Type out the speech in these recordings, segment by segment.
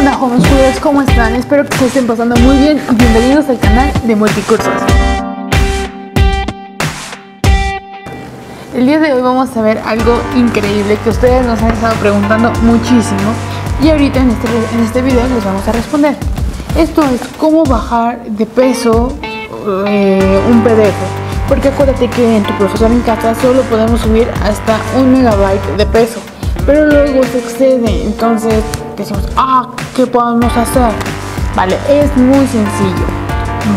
¿Qué onda, homeschoolers? ¿Cómo están? Espero que se estén pasando muy bien y bienvenidos al canal de Multicursos. El día de hoy vamos a ver algo increíble que ustedes nos han estado preguntando muchísimo y ahorita en este video les vamos a responder. Esto es cómo bajar de peso un PDF, porque acuérdate que en tu profesor en casa solo podemos subir hasta 1 MB de peso, pero luego se excede, entonces decimos, ¿qué podemos hacer? Vale, es muy sencillo.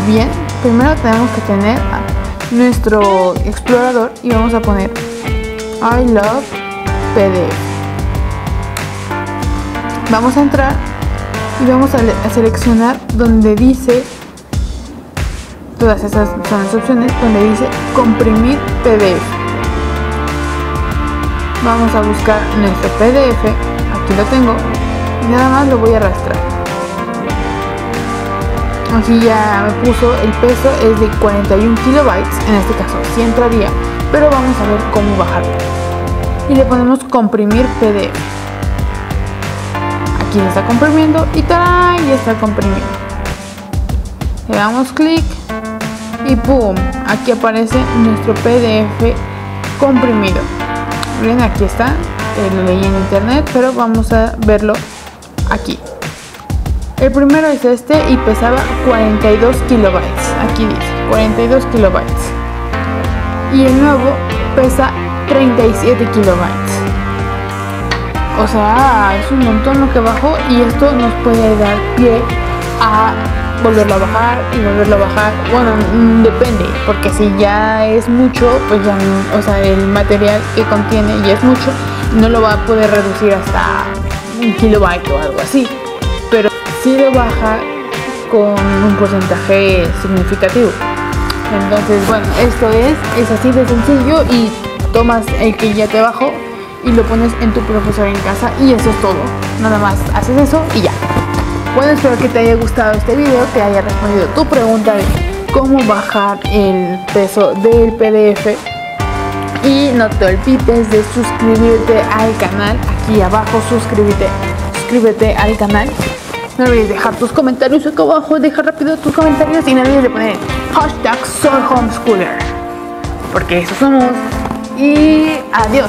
Bien, primero tenemos que tener nuestro explorador y vamos a poner I love PDF. Vamos a entrar y vamos a seleccionar donde dice, todas esas son las opciones, donde dice comprimir PDF. Vamos a buscar nuestro PDF, aquí lo tengo, y nada más lo voy a arrastrar. Aquí ya me puso el peso, es de 41 kilobytes, en este caso sí entraría, pero vamos a ver cómo bajarlo. Y le ponemos comprimir PDF. Aquí se está comprimiendo y ¡tarán! Ya está comprimiendo. Le damos clic y ¡pum! Aquí aparece nuestro PDF comprimido. Bien, aquí está, lo leí en internet, pero vamos a verlo aquí. El primero es este y pesaba 42 kilobytes, aquí dice 42 kilobytes. Y el nuevo pesa 37 kilobytes. O sea, es un montón lo que bajó y esto nos puede dar pie a volverlo a bajar y volverlo a bajar. Bueno, depende, porque si ya es mucho, pues ya, o sea, el material que contiene ya es mucho, no lo va a poder reducir hasta 1 kilobyte o algo así, pero si lo baja con un porcentaje significativo. Entonces, bueno, esto es así de sencillo y tomas el que ya te bajó y lo pones en tu profesor en casa y eso es todo, nada más haces eso y ya. Bueno, espero que te haya gustado este video, te haya respondido tu pregunta de cómo bajar el peso del PDF. Y no te olvides de suscribirte al canal, aquí abajo suscríbete al canal. No olvides dejar tus comentarios acá abajo, deja rápido tus comentarios y no olvides de poner #SoyHomeschooler, porque eso somos. Y adiós.